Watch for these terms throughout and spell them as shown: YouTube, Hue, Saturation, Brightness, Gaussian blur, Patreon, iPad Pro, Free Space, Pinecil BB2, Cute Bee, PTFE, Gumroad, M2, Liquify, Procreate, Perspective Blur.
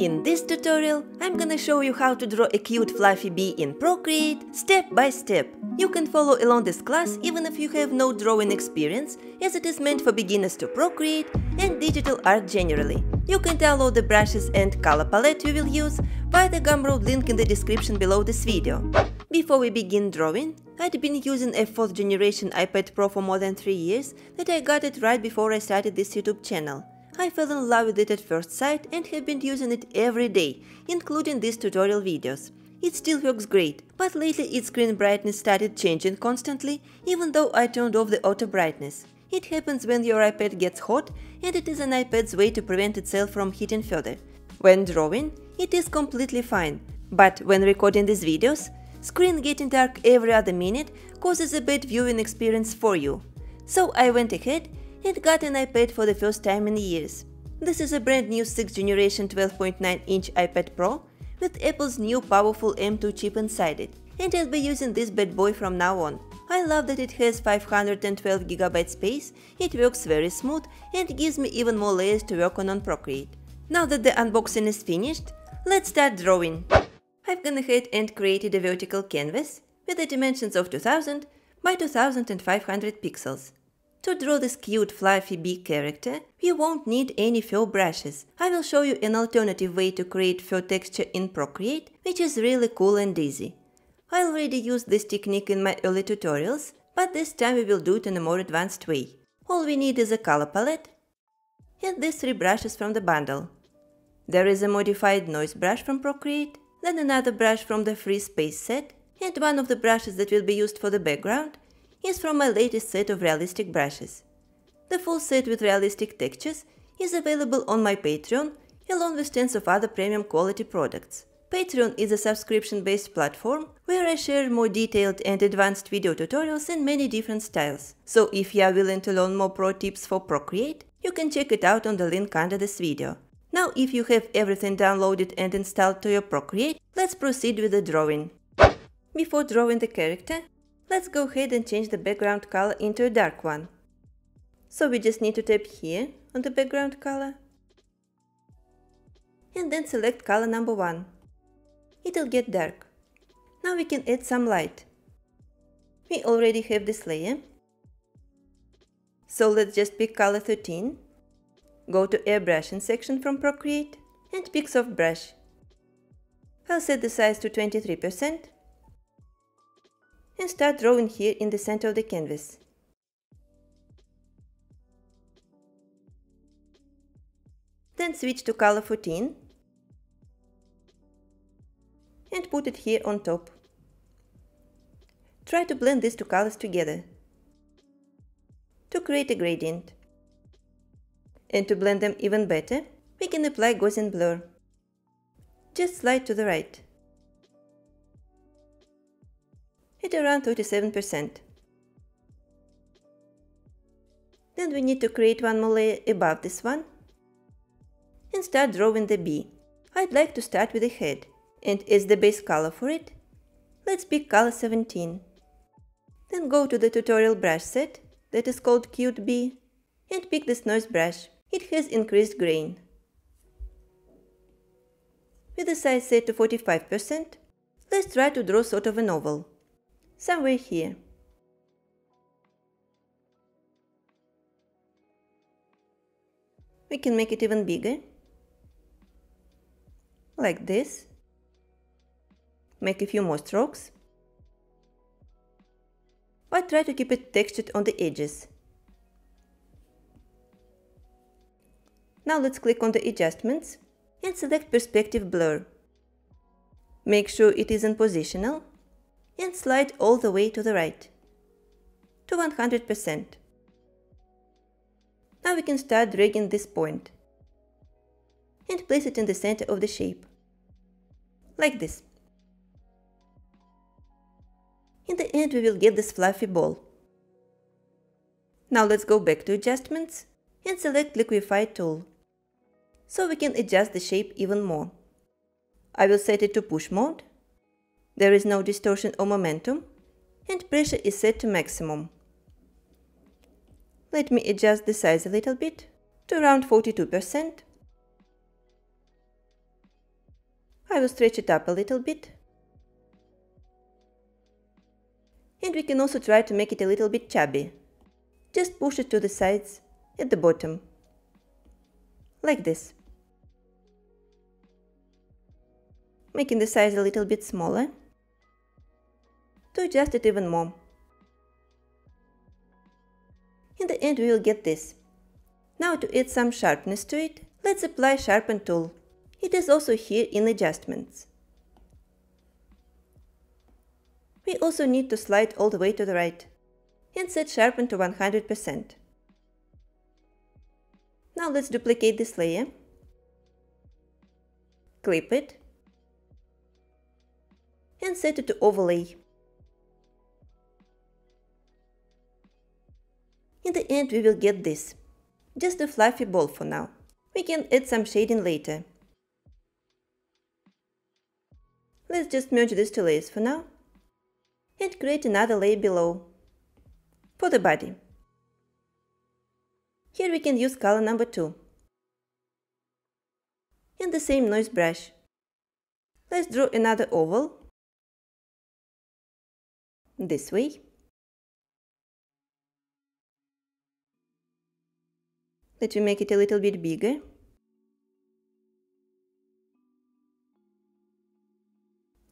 In this tutorial, I'm gonna show you how to draw a cute fluffy bee in Procreate step by step. You can follow along this class even if you have no drawing experience, as it is meant for beginners to Procreate and digital art generally. You can download the brushes and color palette you will use via the Gumroad link in the description below this video. Before we begin drawing, I'd been using a 4th generation iPad Pro for more than 3 years that I got it right before I started this YouTube channel. I fell in love with it at first sight and have been using it every day, including these tutorial videos. It still works great, but lately its screen brightness started changing constantly, even though I turned off the auto brightness. It happens when your iPad gets hot, and it is an iPad's way to prevent itself from heating further. When drawing, it is completely fine, but when recording these videos, screen getting dark every other minute causes a bad viewing experience for you. So I went ahead and got an iPad for the first time in years. This is a brand new 6th generation 12.9-inch iPad Pro with Apple's new powerful M2 chip inside it, and I'll be using this bad boy from now on. I love that it has 512GB space, it works very smooth and gives me even more layers to work on Procreate. Now that the unboxing is finished, let's start drawing. I've gone ahead and created a vertical canvas with the dimensions of 2000 by 2500 pixels. To draw this cute fluffy bee character, you won't need any fur brushes. I will show you an alternative way to create fur texture in Procreate, which is really cool and easy. I already used this technique in my early tutorials, but this time we will do it in a more advanced way. All we need is a color palette and these 3 brushes from the bundle. There is a modified noise brush from Procreate, then another brush from the Free Space set, and one of the brushes that will be used for the background is from my latest set of realistic brushes. The full set with realistic textures is available on my Patreon, along with tons of other premium quality products. Patreon is a subscription-based platform where I share more detailed and advanced video tutorials in many different styles, so if you are willing to learn more pro tips for Procreate, you can check it out on the link under this video. Now if you have everything downloaded and installed to your Procreate, let's proceed with the drawing. Before drawing the character, let's go ahead and change the background color into a dark one. So we just need to tap here on the background color and then select color number 1. It'll get dark. Now we can add some light. We already have this layer. So let's just pick color 13, go to airbrushing section from Procreate and pick soft brush. I'll set the size to 23%. And start drawing here in the center of the canvas. Then switch to color 14 and put it here on top. Try to blend these two colors together to create a gradient. And to blend them even better, we can apply Gaussian blur. Just slide to the right, at around 37%. Then we need to create one more layer above this one and start drawing the bee. I'd like to start with the head, and as the base color for it, let's pick color 17. Then go to the tutorial brush set that is called Cute Bee and pick this noise brush. It has increased grain. With the size set to 45%, let's try to draw sort of an oval. Somewhere here. We can make it even bigger. Like this. Make a few more strokes. But try to keep it textured on the edges. Now let's click on the adjustments and select Perspective Blur. Make sure it is in positional and slide all the way to the right, to 100%. Now we can start dragging this point and place it in the center of the shape, like this. In the end we will get this fluffy ball. Now let's go back to adjustments and select Liquify tool, so we can adjust the shape even more. I will set it to push mode, there is no distortion or momentum, and pressure is set to maximum. Let me adjust the size a little bit, to around 42%. I will stretch it up a little bit. And we can also try to make it a little bit chubby. Just push it to the sides, at the bottom. Like this. Making the size a little bit smaller. To adjust it even more. In the end we will get this. Now to add some sharpness to it, let's apply Sharpen tool. It is also here in Adjustments. We also need to slide all the way to the right and set Sharpen to 100%. Now let's duplicate this layer, clip it and set it to Overlay. In the end we will get this. Just a fluffy ball for now. We can add some shading later. Let's just merge these two layers for now and create another layer below for the body. Here we can use color number 2 and the same noise brush. Let's draw another oval this way. Let me make it a little bit bigger.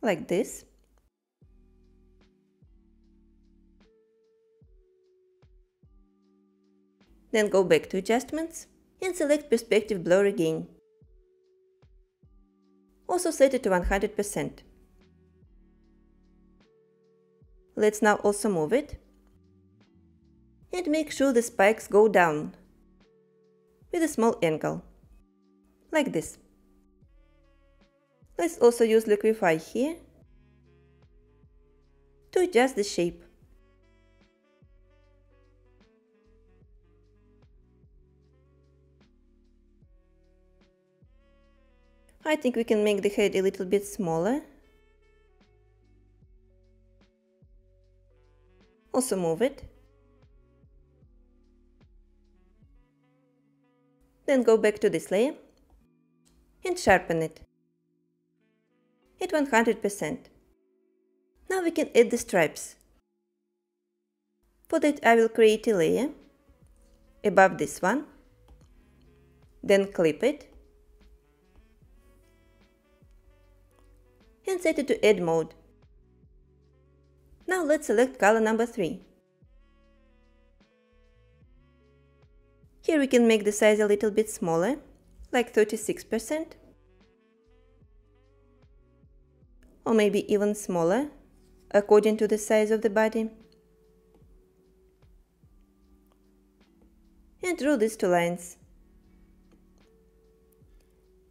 Like this. Then go back to Adjustments and select Perspective Blur again. Also set it to 100%. Let's now also move it. And make sure the spikes go down. With a small angle, like this. Let's also use Liquify here to adjust the shape. I think we can make the head a little bit smaller. Also move it. Then go back to this layer and sharpen it at 100%. Now we can add the stripes. For that I will create a layer above this one, then clip it and set it to Add mode. Now let's select color number 3. Here we can make the size a little bit smaller, like 36%, or maybe even smaller, according to the size of the body. And draw these two lines.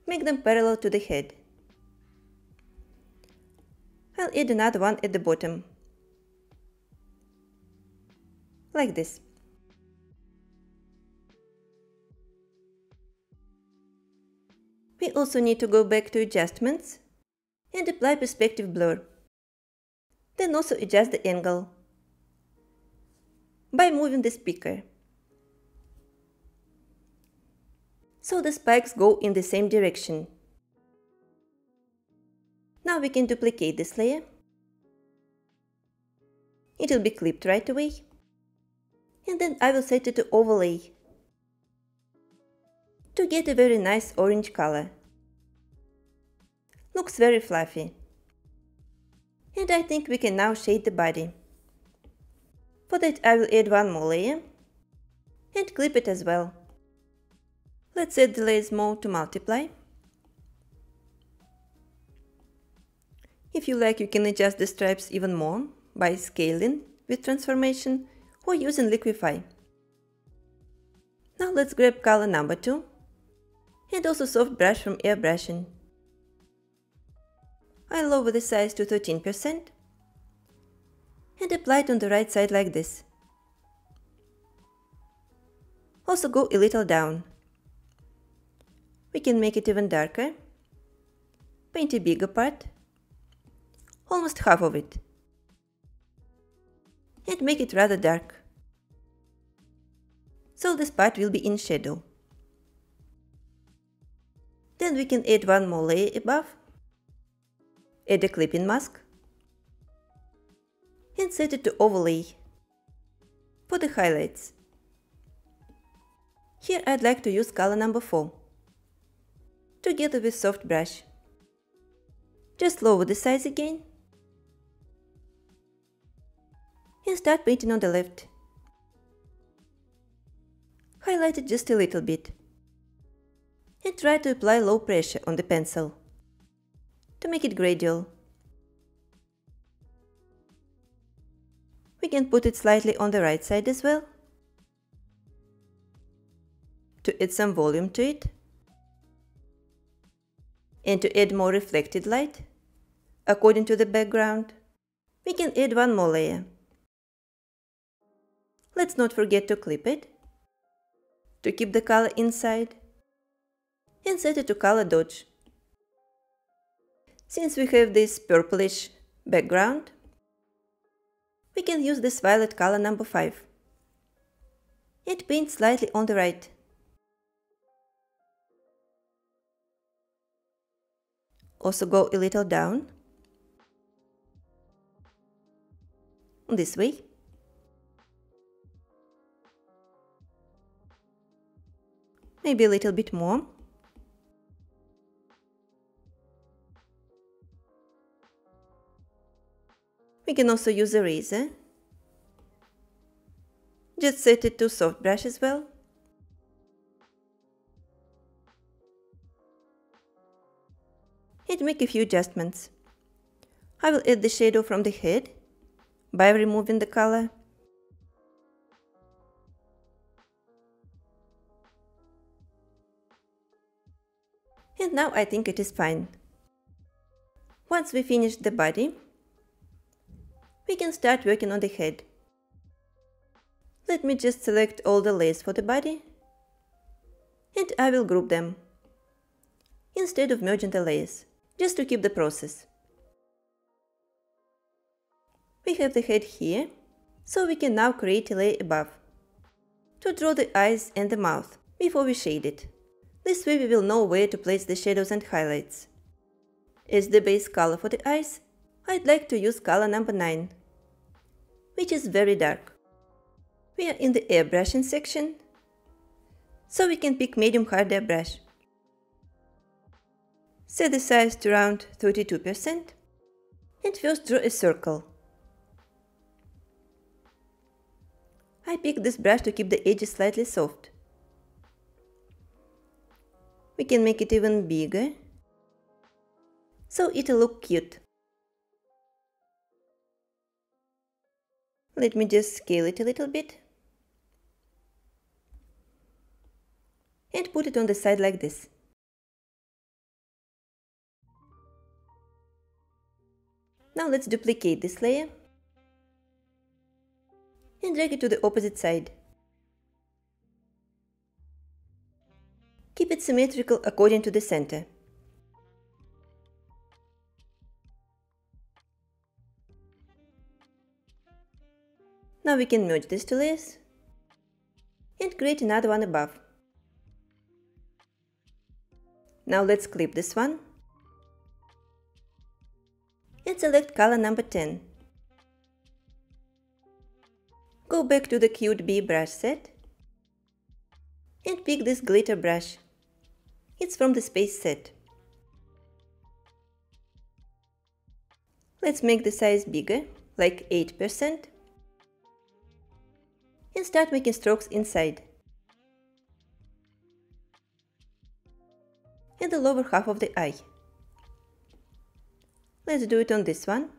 Make them parallel to the head. I'll add another one at the bottom, like this. We also need to go back to Adjustments and apply Perspective Blur. Then also adjust the angle by moving this picker, so the spikes go in the same direction. Now we can duplicate this layer. It will be clipped right away. And then I will set it to Overlay to get a very nice orange color. Looks very fluffy. And I think we can now shade the body. For that I will add one more layer and clip it as well. Let's set the layers mode to Multiply. If you like, you can adjust the stripes even more by scaling with transformation or using Liquify. Now let's grab color number 2. And also soft brush from airbrushing. I'll lower the size to 13% and apply it on the right side like this. Also go a little down. We can make it even darker. Paint a bigger part, almost half of it, and make it rather dark. So this part will be in shadow. Then we can add one more layer above add a clipping mask and set it to overlay for the highlights. Here I'd like to use color number 4 together with soft brush. Just lower the size again and start painting on the left. Highlight it just a little bit and try to apply low pressure on the pencil to make it gradual. We can put it slightly on the right side as well to add some volume to it and to add more reflected light according to the background. We can add one more layer. Let's not forget to clip it to keep the color inside and set it to color dodge. Since we have this purplish background, we can use this violet color number 5 and paint slightly on the right. Also go a little down this way . Maybe a little bit more. We can also use a razor. Just set it to soft brush as well. And make a few adjustments. I will add the shadow from the head by removing the color. And now I think it is fine. Once we finish the body, we can start working on the head. Let me just select all the layers for the body and I will group them instead of merging the layers, just to keep the process. We have the head here, so we can now create a layer above to draw the eyes and the mouth before we shade it. This way we will know where to place the shadows and highlights. As the base color for the eyes, I'd like to use color number 9, which is very dark. We are in the airbrushing section, so we can pick medium hard airbrush. Set the size to around 32% and first draw a circle. I pick this brush to keep the edges slightly soft. We can make it even bigger, so it'll look cute. Let me just scale it a little bit and put it on the side like this. Now let's duplicate this layer and drag it to the opposite side. Keep it symmetrical according to the center. Now we can merge these two layers and create another one above. Now let's clip this one and select color number 10. Go back to the Cute Bee brush set and pick this glitter brush. It's from the Space set. Let's make the size bigger, like 8%, and start making strokes inside and the lower half of the eye. Let's do it on this one.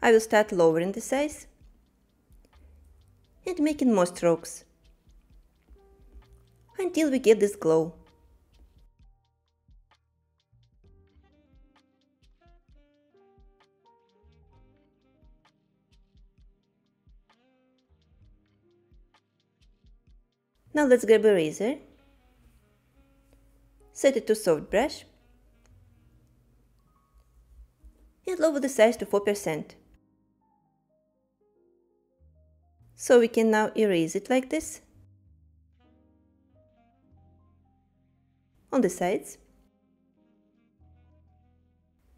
I will start lowering the size and making more strokes until we get this glow. Now let's grab a razor, set it to soft brush and lower the size to 4%. So we can now erase it like this on the sides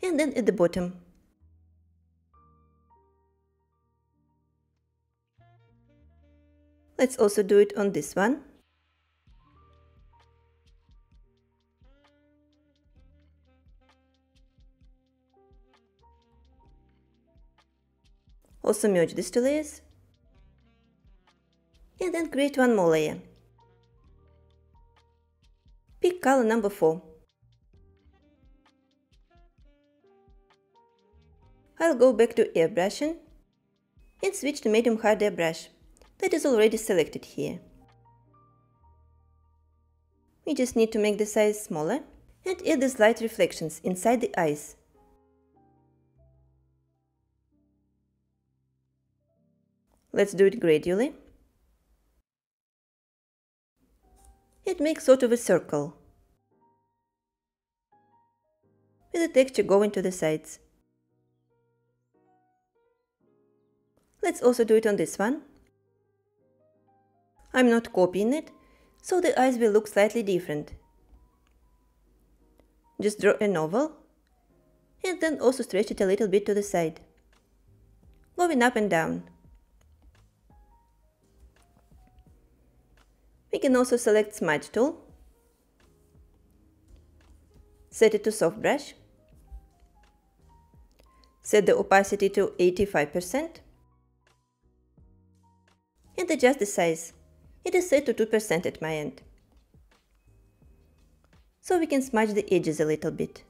and then at the bottom. Let's also do it on this one. Also merge these two layers. And then create one more layer. Pick color number 4. I'll go back to airbrushing and switch to medium hard airbrush that is already selected here. We just need to make the size smaller and add the slight reflections inside the eyes. Let's do it gradually. It makes sort of a circle with the texture going to the sides. Let's also do it on this one. I'm not copying it, so the eyes will look slightly different. Just draw an oval and then also stretch it a little bit to the side, going up and down. We can also select smudge tool, set it to soft brush, set the opacity to 85%, and adjust the size. It is set to 2% at my end. So we can smudge the edges a little bit.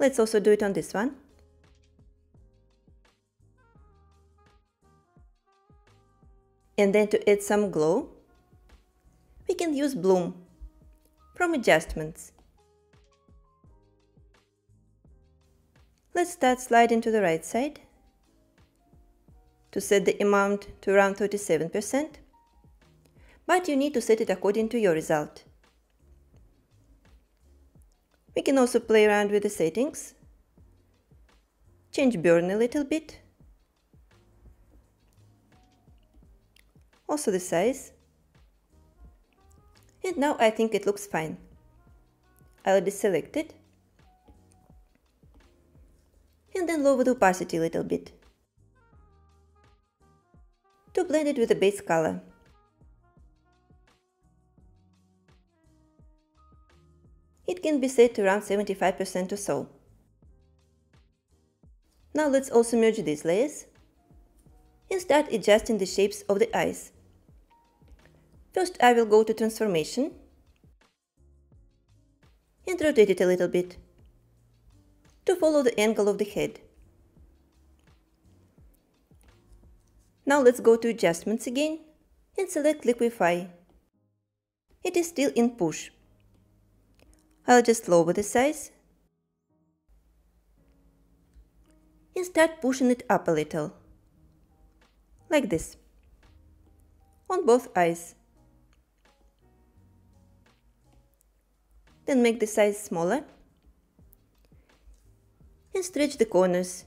Let's also do it on this one. And then to add some glow, we can use bloom from adjustments. Let's start sliding to the right side to set the amount to around 37%, but you need to set it according to your result. We can also play around with the settings, change burn a little bit. Also the size, and now I think it looks fine. I'll deselect it and then lower the opacity a little bit to blend it with the base color. It can be set to around 75% or so. Now let's also merge these layers and start adjusting the shapes of the eyes. First, I will go to transformation and rotate it a little bit to follow the angle of the head. Now let's go to adjustments again and select Liquify. It is still in push. I'll just lower the size and start pushing it up a little, like this, on both eyes. Then make the size smaller and stretch the corners,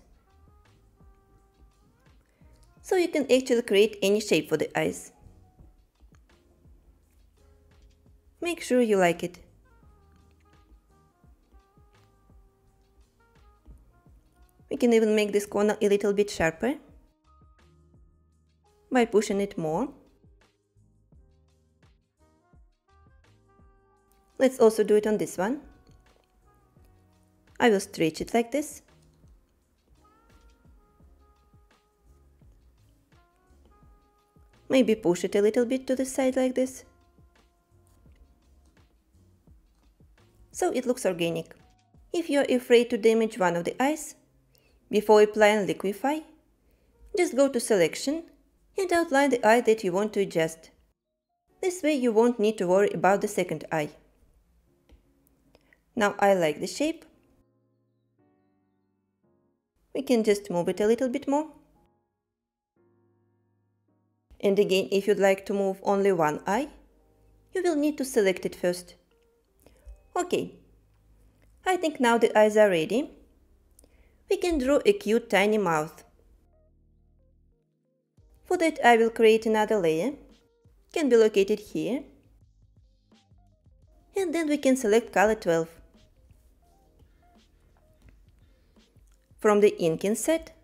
so you can actually create any shape for the eyes. Make sure you like it. We can even make this corner a little bit sharper by pushing it more. Let's also do it on this one. I will stretch it like this. Maybe push it a little bit to the side like this, so it looks organic. If you are afraid to damage one of the eyes, before applying Liquify, just go to selection and outline the eye that you want to adjust. This way you won't need to worry about the second eye. Now I like the shape. We can just move it a little bit more. And again, if you'd like to move only one eye, you will need to select it first. Okay, I think now the eyes are ready. We can draw a cute tiny mouth. For that, I will create another layer, can be located here, and then we can select color 12. From the inking set,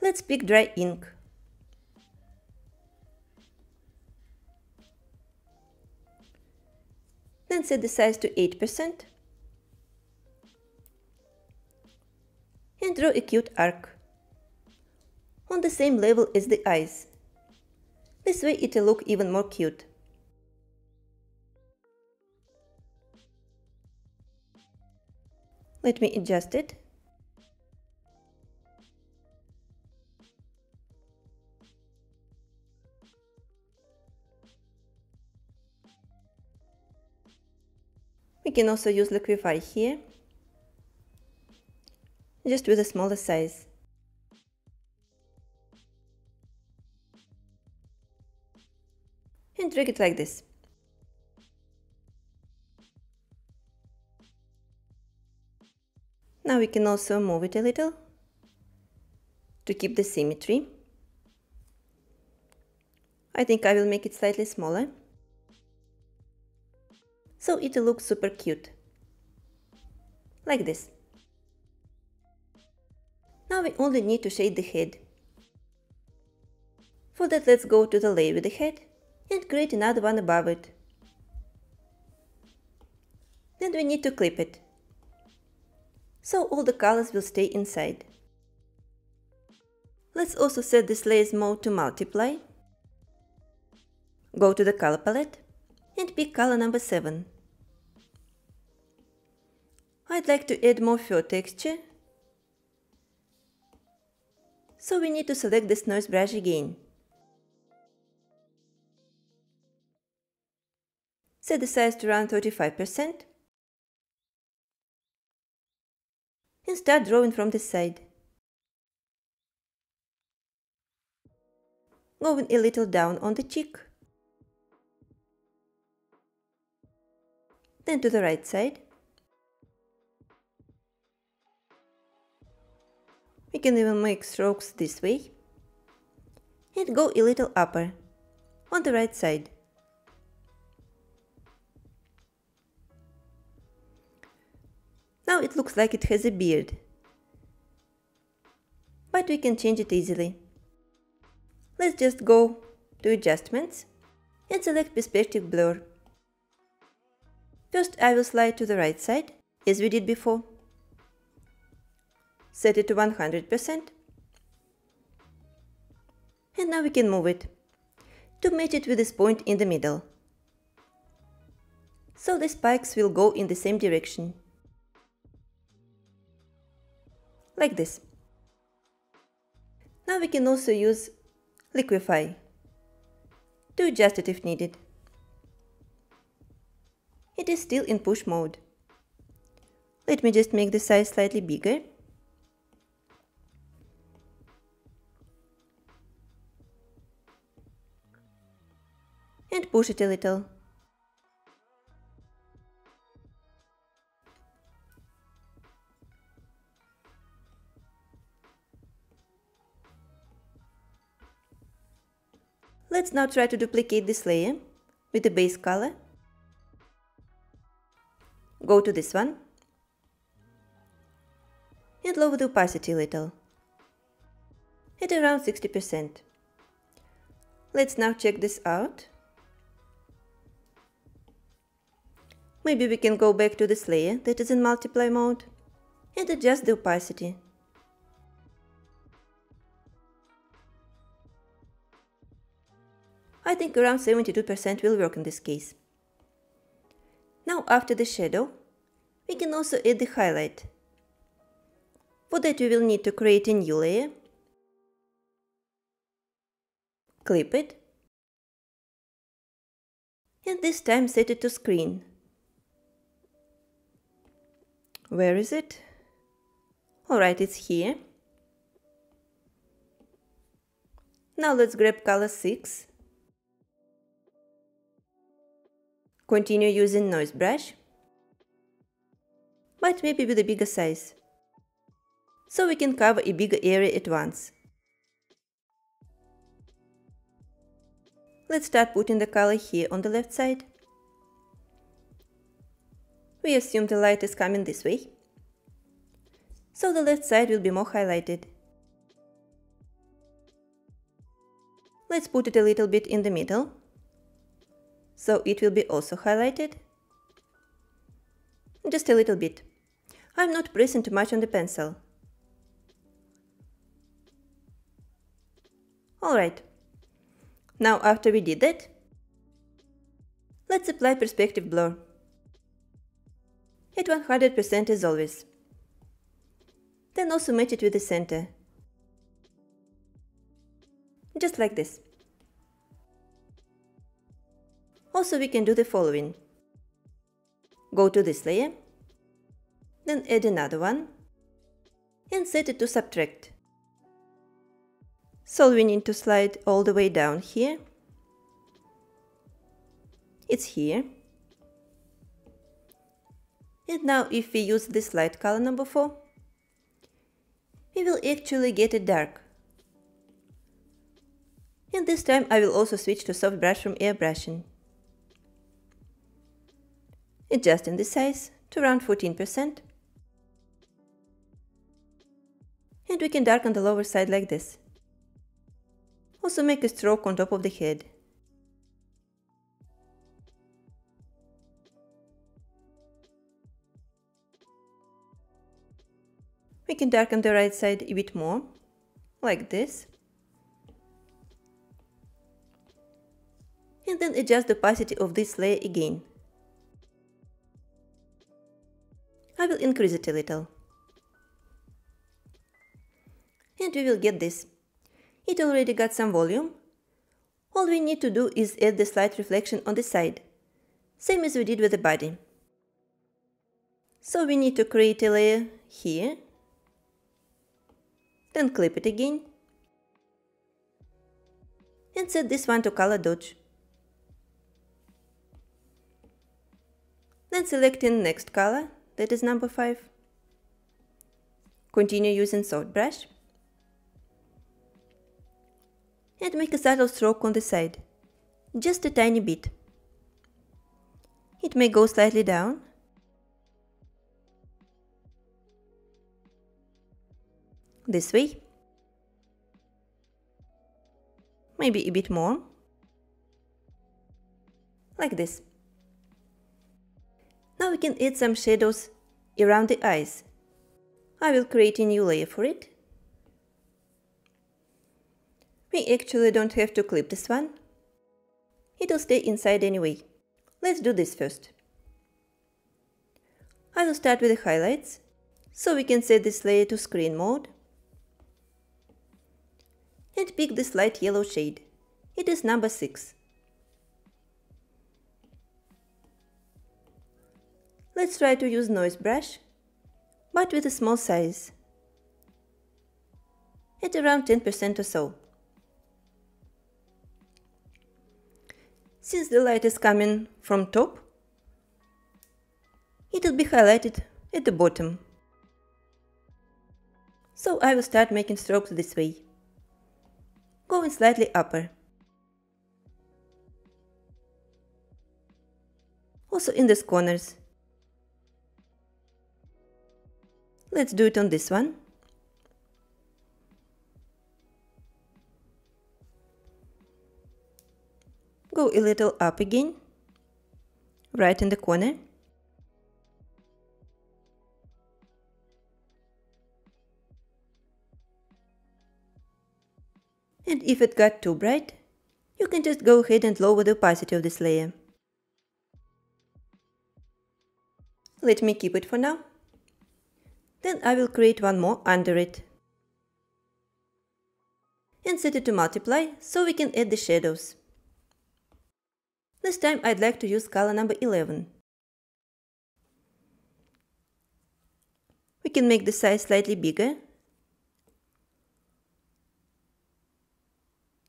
let's pick dry ink. Then set the size to 8% and draw a cute arc on the same level as the eyes. This way it'll look even more cute. Let me adjust it. We can also use Liquify here, just with a smaller size. And drag it like this. Now we can also move it a little to keep the symmetry. I think I will make it slightly smaller, so it looks super cute, like this. Now we only need to shade the head. For that, let's go to the layer with the head and create another one above it. Then we need to clip it, so all the colors will stay inside. Let's also set this layer's mode to multiply. Go to the color palette and pick color number 7. I'd like to add more fur texture, so we need to select this noise brush again. Set the size to around 35% and start drawing from the side, going a little down on the cheek, then to the right side. We can even make strokes this way and go a little upper on the right side. Now it looks like it has a beard, but we can change it easily. Let's just go to Adjustments and select Perspective Blur. First I will slide to the right side, as we did before. Set it to 100%. And now we can move it to match it with this point in the middle, so the spikes will go in the same direction. Like this. Now we can also use Liquify to adjust it if needed. It is still in push mode. Let me just make the size slightly bigger. And push it a little. Let's now try to duplicate this layer with the base color. Go to this one and lower the opacity a little, at around 60%. Let's now check this out. Maybe we can go back to this layer that is in multiply mode and adjust the opacity. I think around 72% will work in this case. Now after the shadow, we can also add the highlight. For that we will need to create a new layer, clip it, and this time set it to screen. Where is it? Alright, it's here. Now let's grab color 6. Continue using noise brush, but maybe with a bigger size, so we can cover a bigger area at once. Let's start putting the color here on the left side We assume the light is coming this way, so the left side will be more highlighted. Let's put it a little bit in the middle, so it will be also highlighted. Just a little bit. I'm not pressing too much on the pencil. Alright. Now after we did that, let's apply Perspective Blur. At 100% as always. Then also match it with the center. Just like this. Also we can do the following. Go to this layer, then add another one, and set it to subtract. So we need to slide all the way down here. It's here. And now if we use this light color number 4, we will actually get it dark. And this time I will also switch to soft brush from airbrushing. Adjusting the size to around 14%. And we can darken the lower side like this. Also make a stroke on top of the head. We can darken the right side a bit more, like this. And then adjust the opacity of this layer again. I will increase it a little. And we will get this. It already got some volume. All we need to do is add the slight reflection on the side, same as we did with the body. So we need to create a layer here, then clip it again, and set this one to color dodge. Then selecting next color, that is number 5. Continue using soft brush. And make a subtle stroke on the side. Just a tiny bit. It may go slightly down. This way. Maybe a bit more. Like this. Now we can add some shadows around the eyes. I will create a new layer for it. We actually don't have to clip this one. It'll stay inside anyway. Let's do this first. I will start with the highlights, so we can set this layer to screen mode. And pick this light yellow shade. It is number 6. Let's try to use noise brush, but with a small size, at around 10% or so. Since the light is coming from top, it'll be highlighted at the bottom. So I will start making strokes this way, going slightly upper. Also in these corners. Let's do it on this one. Go a little up again, right in the corner. And if it got too bright, you can just go ahead and lower the opacity of this layer. Let me keep it for now. Then I will create one more under it and set it to multiply, so we can add the shadows. This time I'd like to use color number 11. We can make the size slightly bigger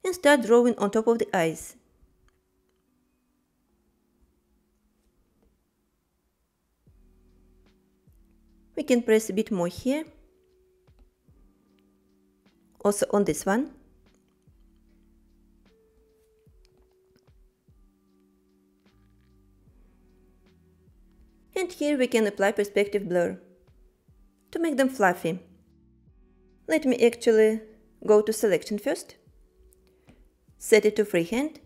and start drawing on top of the eyes. We can press a bit more here, also on this one. and here we can apply perspective blur to make them fluffy. Let me actually go to selection first, set it to freehand,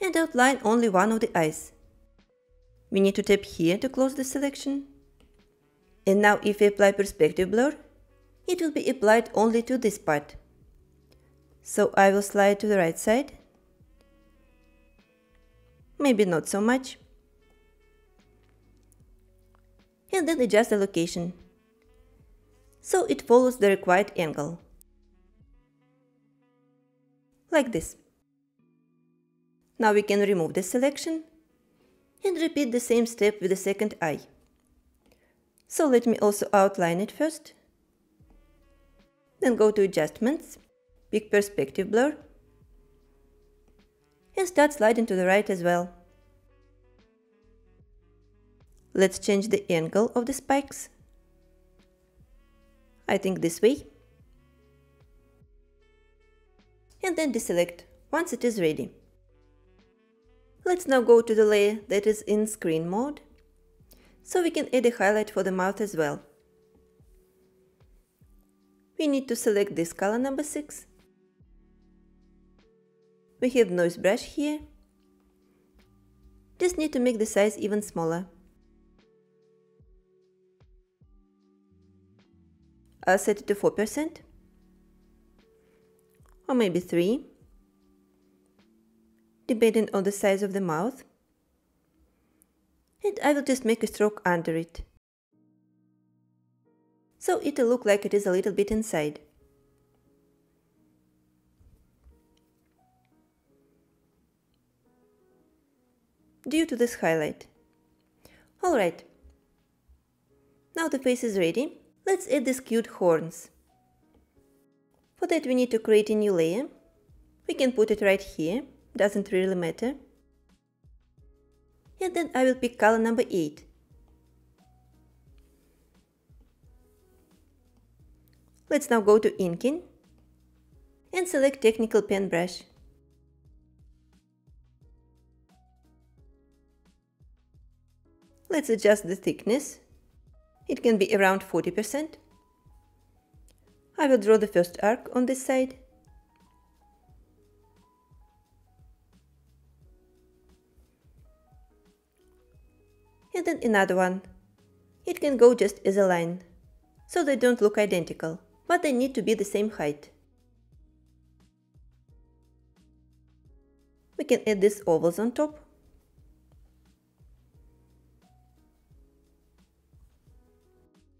and outline only one of the eyes. We need to tap here to close the selection. And now if we apply perspective blur, it will be applied only to this part. So I will slide to the right side, maybe not so much, and then adjust the location, so it follows the required angle. Like this. Now we can remove the selection and repeat the same step with the second eye. So let me also outline it first, then go to adjustments, pick perspective blur, and start sliding to the right as well. Let's change the angle of the spikes, I think this way, and then deselect once it is ready. Let's now go to the layer that is in screen mode, so we can add a highlight for the mouth as well. We need to select this color number 6. We have noise brush here, just need to make the size even smaller. I'll set it to 4% or maybe 3%, depending on the size of the mouth, and I will just make a stroke under it, so it'll look like it is a little bit inside. Due to this highlight. Alright, now the face is ready. Let's add these cute horns. For that we need to create a new layer. We can put it right here, doesn't really matter. And then I will pick color number 8. Let's now go to inking and select technical pen brush. Let's adjust the thickness. It can be around 40%. I will draw the first arc on this side. And then another one. It can go just as a line, so they don't look identical, but they need to be the same height. We can add these ovals on top.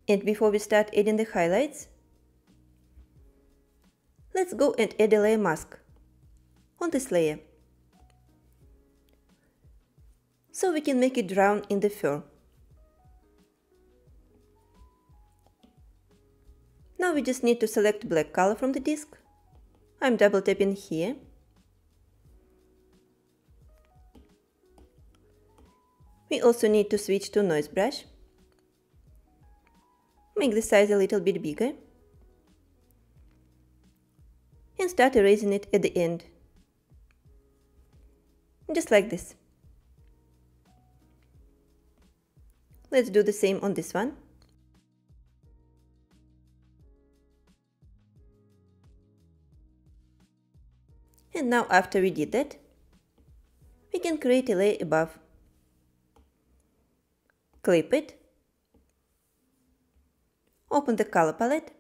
And before we start adding the highlights, let's go and add a layer mask on this layer, so we can make it drown in the fur. Now we just need to select black color from the disk. I'm double tapping here. We also need to switch to noise brush. Make the size a little bit bigger and start erasing it at the end, just like this. Let's do the same on this one. And now after we did that, we can create a layer above, clip it, open the color palette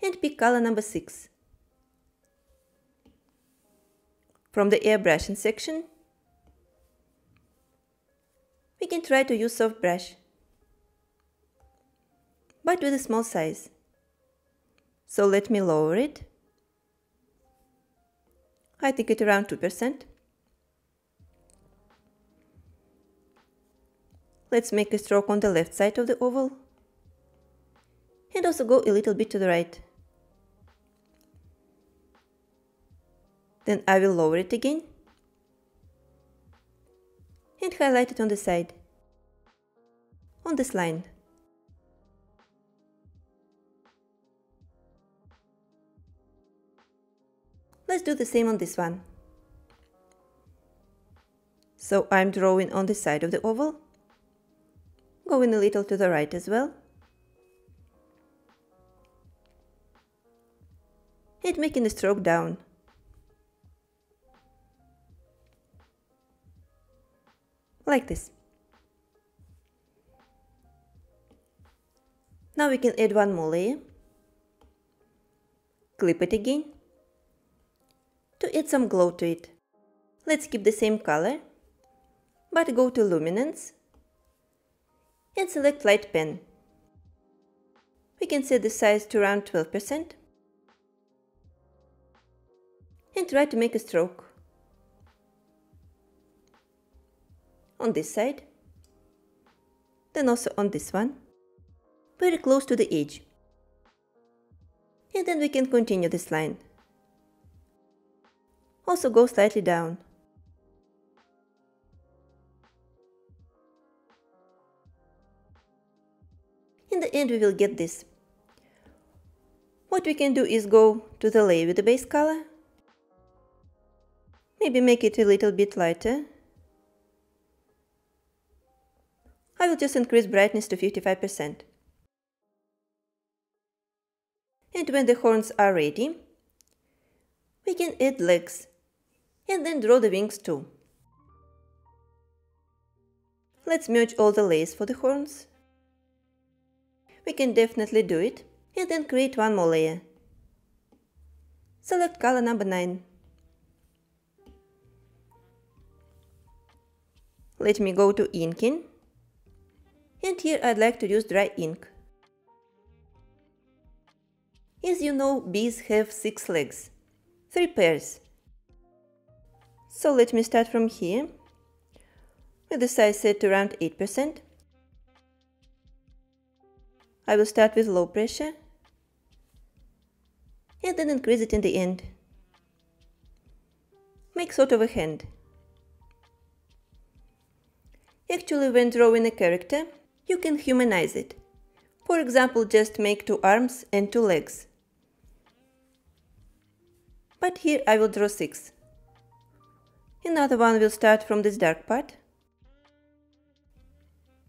and pick color number 6. From the airbrushing section, we can try to use soft brush, but with a small size. So let me lower it, I think it around 2%. Let's make a stroke on the left side of the oval. And also go a little bit to the right. Then I will lower it again and highlight it on the side, on this line. Let's do the same on this one. So I'm drawing on the side of the oval going a little to the right as well. And making a stroke down. Like this. Now we can add one more layer. Clip it again. To add some glow to it. Let's keep the same color, but go to Luminance and select Light Pen. We can set the size to around 12% and try to make a stroke on this side, then also on this one, very close to the edge. And then we can continue this line. Also go slightly down. In the end we will get this. What we can do is go to the layer with the base color, maybe make it a little bit lighter. I will just increase brightness to 55%. And when the horns are ready, we can add legs. And then draw the wings too. Let's merge all the layers for the horns. We can definitely do it. And then create one more layer. Select color number 9. Let me go to inking. And here I'd like to use dry ink. As you know, bees have 6 legs. 3 pairs. So let me start from here, with the size set to around 8%. I will start with low pressure and then increase it in the end. Make sort of a hand. Actually, when drawing a character, you can humanize it. For example, just make 2 arms and 2 legs. But here I will draw 6. Another one will start from this dark part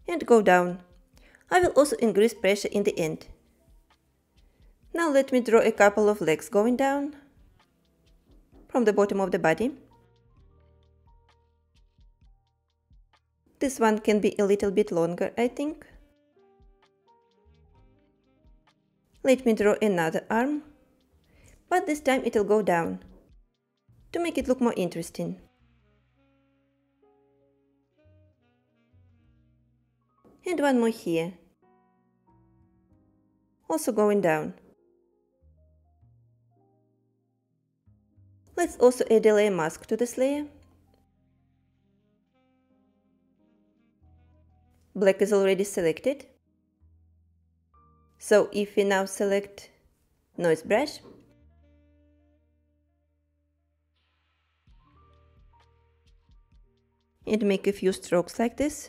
and go down. I will also increase pressure in the end. Now let me draw a couple of legs going down from the bottom of the body. This one can be a little bit longer, I think. Let me draw another arm, but this time it'll go down to make it look more interesting. And one more here, also going down. Let's also add a layer mask to this layer. Black is already selected, so if we now select noise brush, and make a few strokes like this,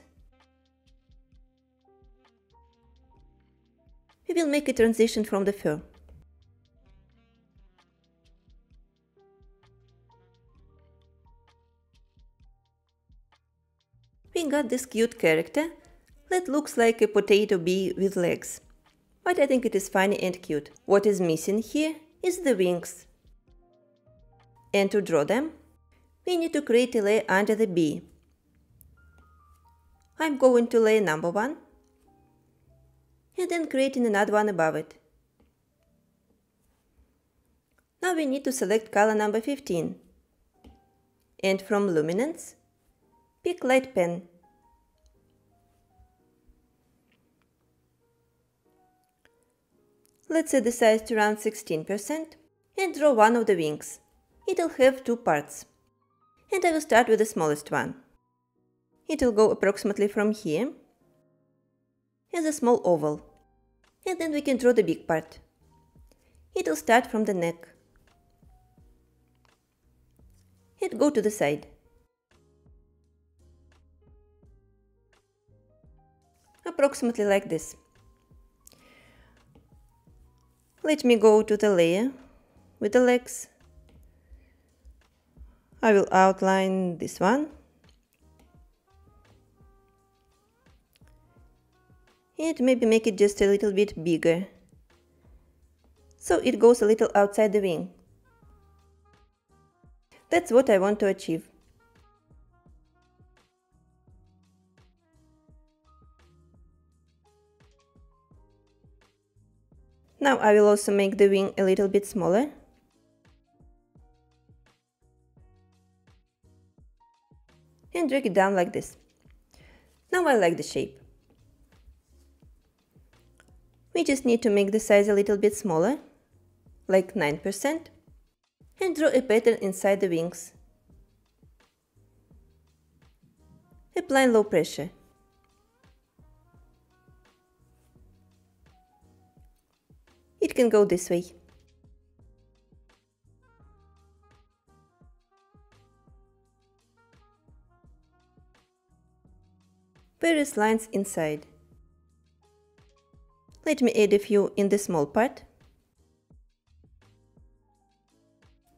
we will make a transition from the fur. We got this cute character that looks like a potato bee with legs, but I think it is funny and cute. What is missing here is the wings. And to draw them, we need to create a layer under the bee. I'm going to layer number 1. And then creating another one above it. Now we need to select color number 15. And from Luminance, pick Light Pen. Let's set the size to around 16% and draw one of the wings. It'll have 2 parts. And I will start with the smallest one. It'll go approximately from here as a small oval. And then we can draw the big part. It'll start from the neck and go to the side. Approximately like this. Let me go to the layer with the legs. I will outline this one and maybe make it just a little bit bigger, so it goes a little outside the wing. That's what I want to achieve. Now I will also make the wing a little bit smaller. And drag it down like this. Now I like the shape. We just need to make the size a little bit smaller, like 9%, and draw a pattern inside the wings. Apply low pressure. It can go this way. Various lines inside. Let me add a few in the small part.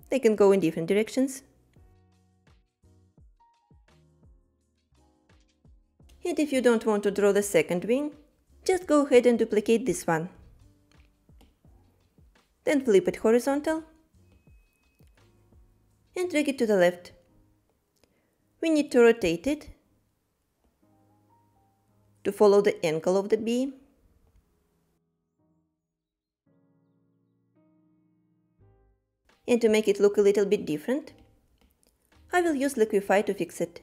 They can go in different directions. And if you don't want to draw the second wing, just go ahead and duplicate this one. Then flip it horizontal and drag it to the left. We need to rotate it to follow the angle of the bee. And to make it look a little bit different, I will use Liquify to fix it.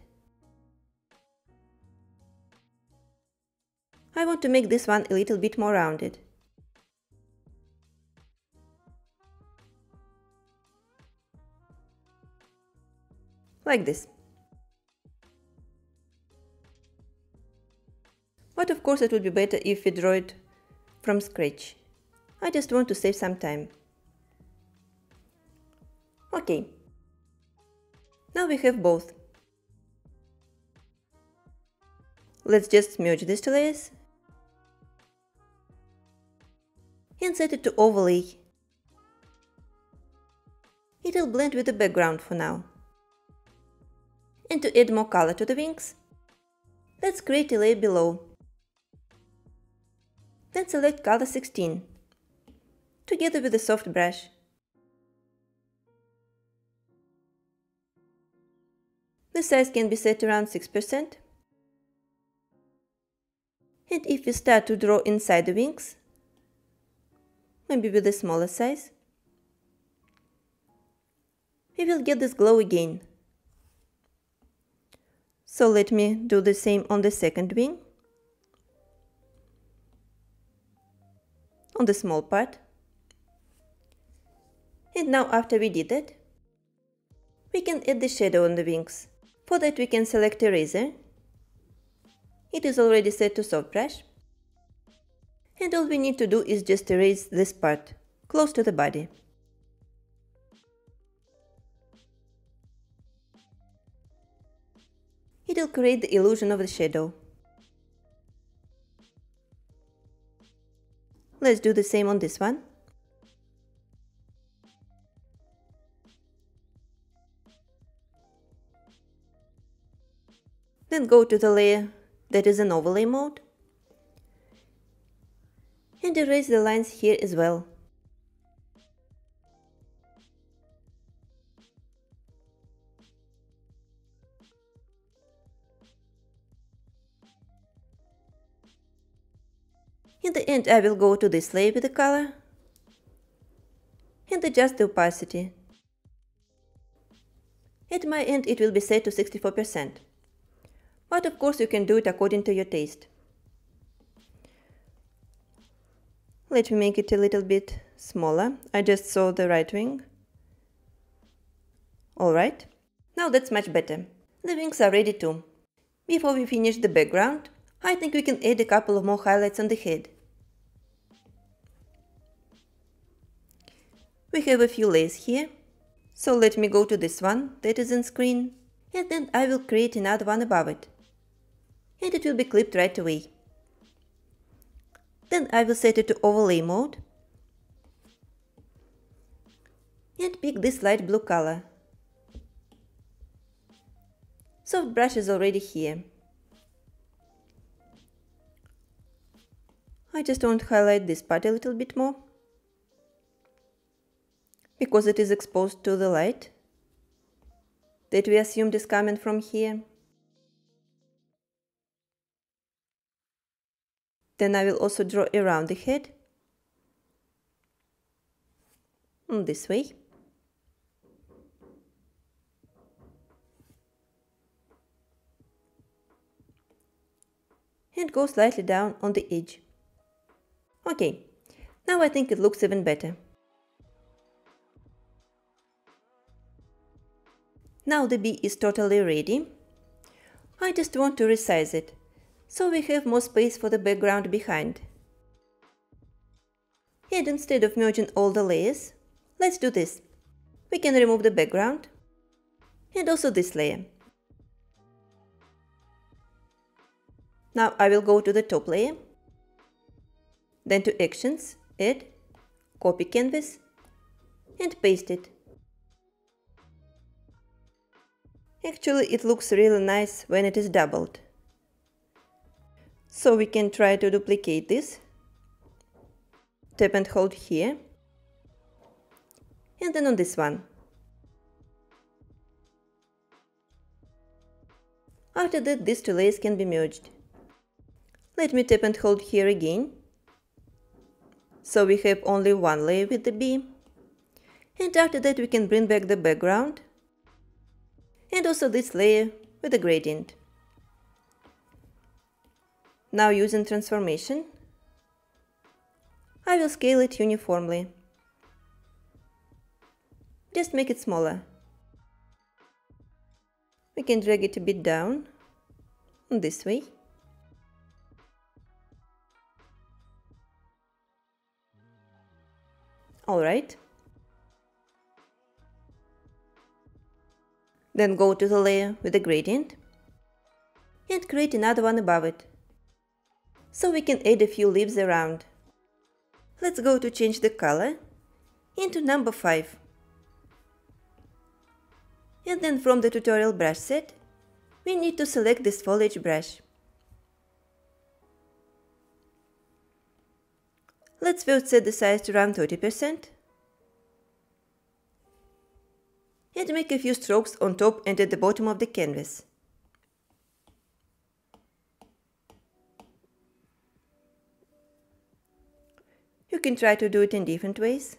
I want to make this one a little bit more rounded. Like this. But of course it would be better if we draw it from scratch. I just want to save some time. Okay. Now we have both. Let's just merge these two layers and set it to overlay. It'll blend with the background for now. And to add more color to the wings, let's create a layer below. Then select color 16, together with a soft brush. The size can be set around 6%. And if we start to draw inside the wings, maybe with a smaller size, we will get this glow again. So let me do the same on the second wing, on the small part. And now after we did that, we can add the shadow on the wings. For that we can select eraser. It is already set to soft brush. And all we need to do is just erase this part, close to the body. It'll create the illusion of the shadow. Let's do the same on this one. Then go to the layer that is in overlay mode and erase the lines here as well. In the end, I will go to this layer with the color and adjust the opacity. At my end, it will be set to 64%. But of course, you can do it according to your taste. Let me make it a little bit smaller. I just saw the right wing. Alright, now that's much better. The wings are ready too. Before we finish the background, I think we can add a couple of more highlights on the head. We have a few layers here, so let me go to this one that is on screen, and then I will create another one above it, and it will be clipped right away. Then I will set it to overlay mode, and pick this light blue color. Soft brush is already here. I just want to highlight this part a little bit more, because it is exposed to the light that we assumed is coming from here. Then I will also draw around the head, this way. And go slightly down on the edge. Okay, now I think it looks even better. Now the bee is totally ready. I just want to resize it, so we have more space for the background behind. And instead of merging all the layers, let's do this. We can remove the background and also this layer. Now I will go to the top layer, then to Actions, Add, Copy Canvas and paste it. Actually, it looks really nice when it is doubled. So we can try to duplicate this. Tap and hold here, and then on this one. After that, these two layers can be merged. Let me tap and hold here again, so we have only one layer with the bee. And after that we can bring back the background and also this layer with the gradient. Now using transformation, I will scale it uniformly. Just make it smaller. We can drag it a bit down, this way. Alright. Then go to the layer with the gradient and create another one above it, so we can add a few leaves around. Let's go to change the color into number 5. And then from the tutorial brush set, we need to select this foliage brush. Let's first set the size to around 30% and make a few strokes on top and at the bottom of the canvas. You can try to do it in different ways.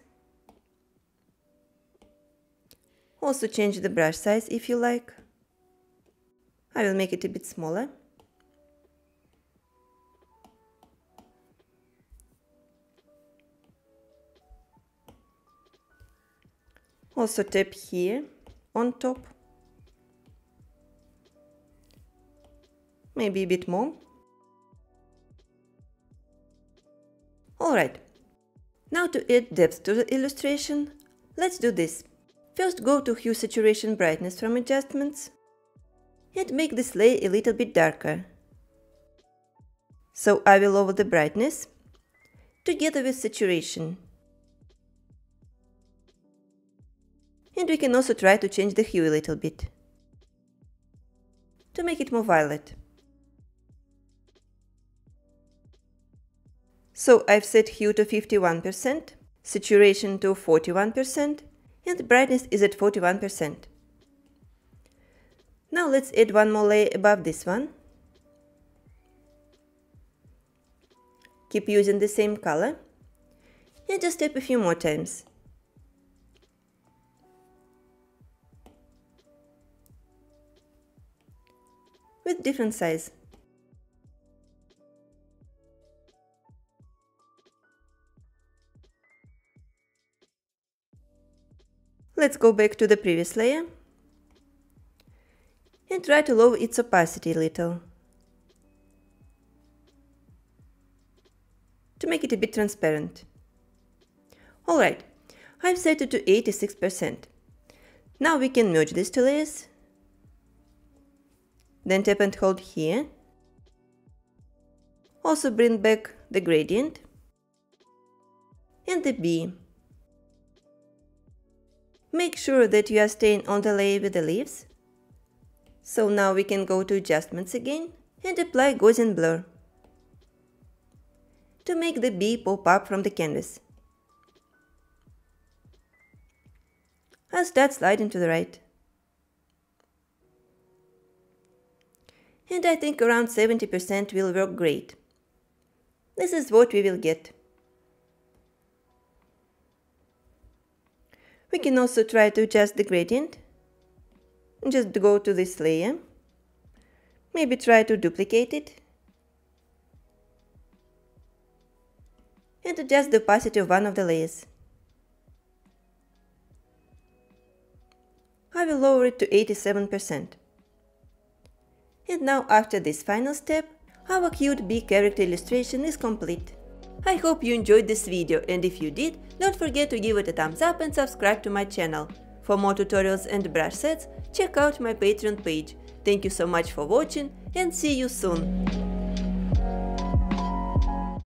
Also change the brush size if you like. I will make it a bit smaller. Also tap here on top, maybe a bit more. Alright, now to add depth to the illustration, let's do this. First go to Hue, Saturation, Brightness from Adjustments and make this layer a little bit darker. So I will lower the brightness together with saturation. And we can also try to change the hue a little bit, to make it more violet. So I've set hue to 51%, saturation to 41% and brightness is at 41%. Now let's add one more layer above this one. Keep using the same color and just tap a few more times. With different size. Let's go back to the previous layer and try to lower its opacity a little, to make it a bit transparent. Alright, I've set it to 86%. Now we can merge these two layers. Then tap and hold here. Also bring back the gradient and the bee. Make sure that you are staying on the layer with the leaves. So now we can go to Adjustments again and apply Gaussian Blur. to make the bee pop up from the canvas, as that sliding to the right. And I think around 70% will work great. This is what we will get. We can also try to adjust the gradient. Just go to this layer, maybe try to duplicate it, and adjust the opacity of one of the layers. I will lower it to 87%. And now, after this final step, our Cute Bee character illustration is complete. I hope you enjoyed this video, and if you did, don't forget to give it a thumbs up and subscribe to my channel. For more tutorials and brush sets, check out my Patreon page. Thank you so much for watching, and see you soon!